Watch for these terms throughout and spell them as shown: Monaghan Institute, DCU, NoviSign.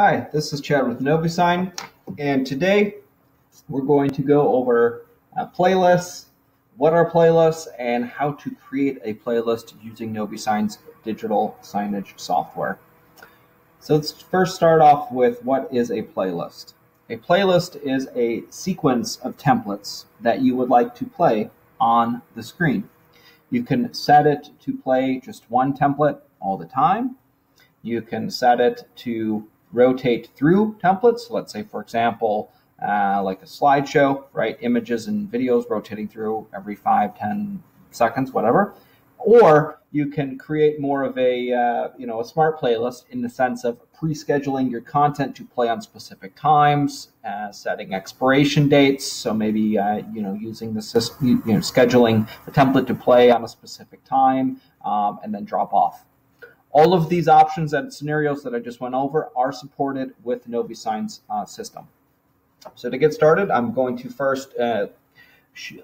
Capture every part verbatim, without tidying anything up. Hi, this is Chad with NoviSign, and today we're going to go over uh, playlists, what are playlists, and how to create a playlist using NoviSign's digital signage software. So let's first start off with what is a playlist. A playlist is a sequence of templates that you would like to play on the screen. You can set it to play just one template all the time. You can set it to rotate through templates. Let's say, for example, uh, like a slideshow, right? Images and videos rotating through every five, ten seconds, whatever. Or you can create more of a, uh, you know, a smart playlist in the sense of pre-scheduling your content to play on specific times, uh, setting expiration dates. So maybe, uh, you know, using the system, you know, scheduling a template to play on a specific time um, and then drop off. All of these options and scenarios that I just went over are supported with NoviSign's uh, system. So to get started, I'm going to first uh,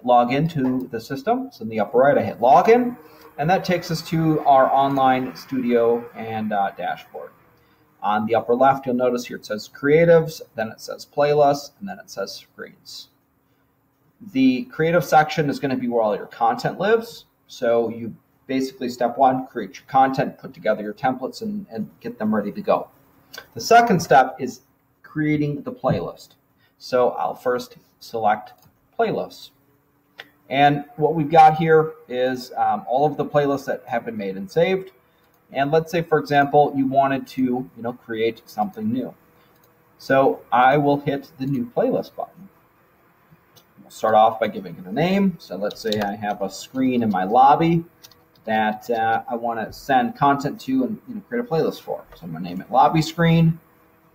log into the system. So in the upper right, I hit login, and that takes us to our online studio and uh, dashboard. On the upper left, you'll notice here it says creatives, then it says playlists, and then it says screens. The creative section is going to be where all your content lives. So you basically, step one, create your content, put together your templates, and, and get them ready to go. The second step is creating the playlist. So I'll first select playlists. And what we've got here is um, all of the playlists that have been made and saved. And let's say, for example, you wanted to you know, create something new. So I will hit the new playlist button. We'll start off by giving it a name. So let's say I have a screen in my lobby that uh, I want to send content to and you know, create a playlist for. So I'm going to name it Lobby Screen,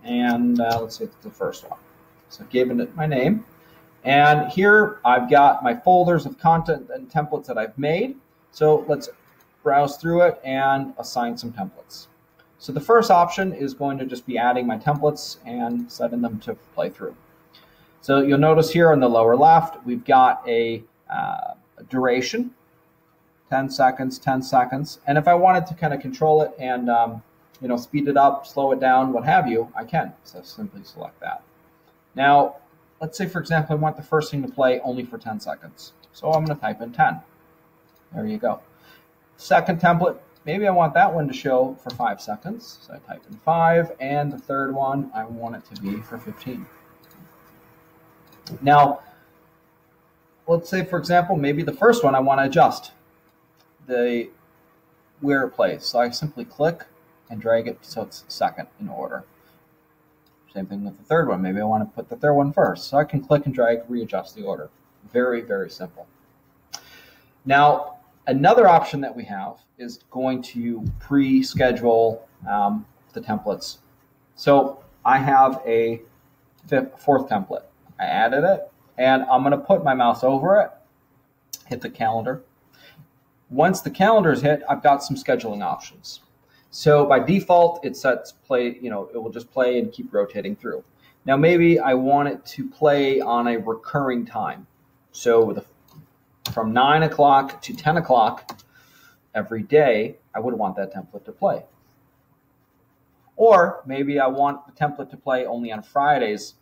and uh, let's say it's the first one. So I've given it my name. And here I've got my folders of content and templates that I've made. So let's browse through it and assign some templates. So the first option is going to just be adding my templates and setting them to play through. So you'll notice here in the lower left, we've got a, uh, a duration. ten seconds, ten seconds. And if I wanted to kind of control it and, um, you know, speed it up, slow it down, what have you, I can. So simply select that. Now, let's say, for example, I want the first thing to play only for ten seconds. So I'm going to type in ten. There you go. Second template, maybe I want that one to show for five seconds. So I type in five. And the third one, I want it to be for fifteen. Now, let's say, for example, maybe the first one I want to adjust the where it plays. So I simply click and drag it so it's second in order. Same thing with the third one. Maybe I want to put the third one first. So I can click and drag, readjust the order. Very, very simple. Now, another option that we have is going to pre-schedule um, the templates. So I have a fifth, fourth template. I added it, and I'm going to put my mouse over it, hit the calendar. Once the calendar is hit, I've got some scheduling options. So by default, it sets play, you know, it will just play and keep rotating through. Now, maybe I want it to play on a recurring time. So the, from nine o'clock to ten o'clock every day, I would want that template to play. Or maybe I want the template to play only on Fridays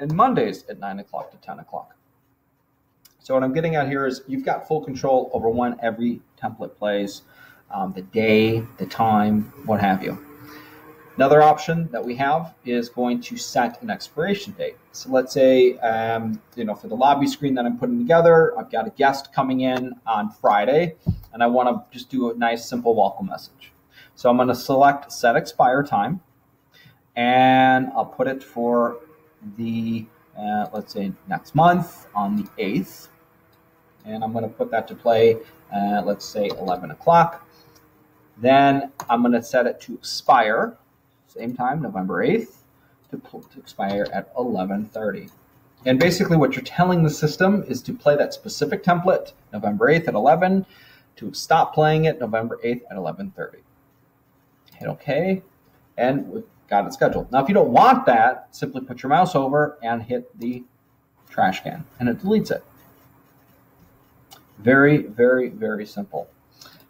and Mondays at nine o'clock to ten o'clock. So what I'm getting at here is you've got full control over when every template plays, um, the day, the time, what have you. Another option that we have is going to set an expiration date. So let's say, um, you know, for the lobby screen that I'm putting together, I've got a guest coming in on Friday, and I want to just do a nice, simple welcome message. So I'm going to select set expire time, and I'll put it for the, uh, let's say, next month on the eighth. And I'm going to put that to play, uh, let's say, eleven o'clock. Then I'm going to set it to expire, same time, November eighth, to, to expire at eleven thirty. And basically what you're telling the system is to play that specific template, November eighth at eleven, to stop playing it, November eighth at eleven thirty. Hit OK, and we've got it scheduled. Now, if you don't want that, simply put your mouse over and hit the trash can, and it deletes it. Very, very, very simple.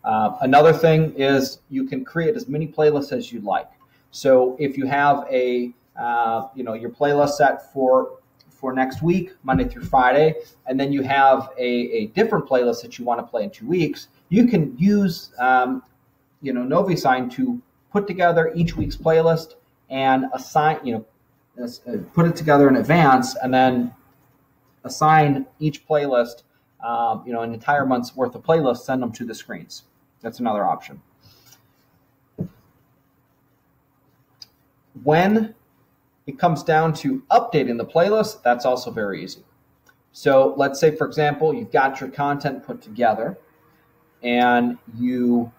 Uh, another thing is you can create as many playlists as you'd like. So if you have a, uh, you know, your playlist set for for next week, Monday through Friday, and then you have a, a different playlist that you want to play in two weeks, you can use, um, you know, NoviSign to put together each week's playlist and assign, you know, put it together in advance and then assign each playlist, uh, you know, an entire month's worth of playlists, send them to the screens. That's another option. When it comes down to updating the playlist, that's also very easy. So let's say, for example, you've got your content put together and you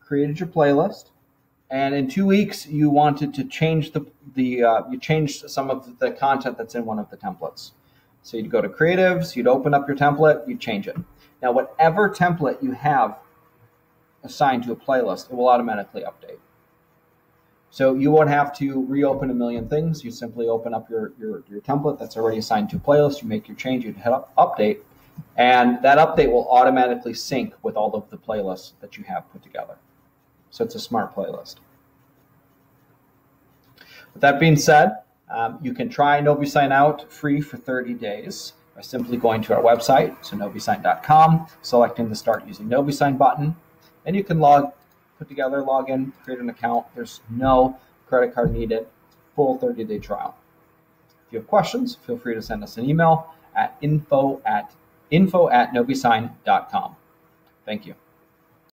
created your playlist, and in two weeks you wanted to change the, the uh, you changed some of the content that's in one of the templates. So you'd go to creatives, you'd open up your template, you'd change it. Now, whatever template you have assigned to a playlist, it will automatically update. So you won't have to reopen a million things. You simply open up your, your, your template that's already assigned to a playlist. You make your change, you hit up, update, and that update will automatically sync with all of the playlists that you have put together. So it's a smart playlist. With that being said, um, you can try NoviSign out free for thirty days by simply going to our website, so novisign dot com, selecting the Start Using NoviSign button, and you can log put together, log in, create an account. There's no credit card needed, full thirty day trial. If you have questions, feel free to send us an email at info at, info at novisign dot com. Thank you.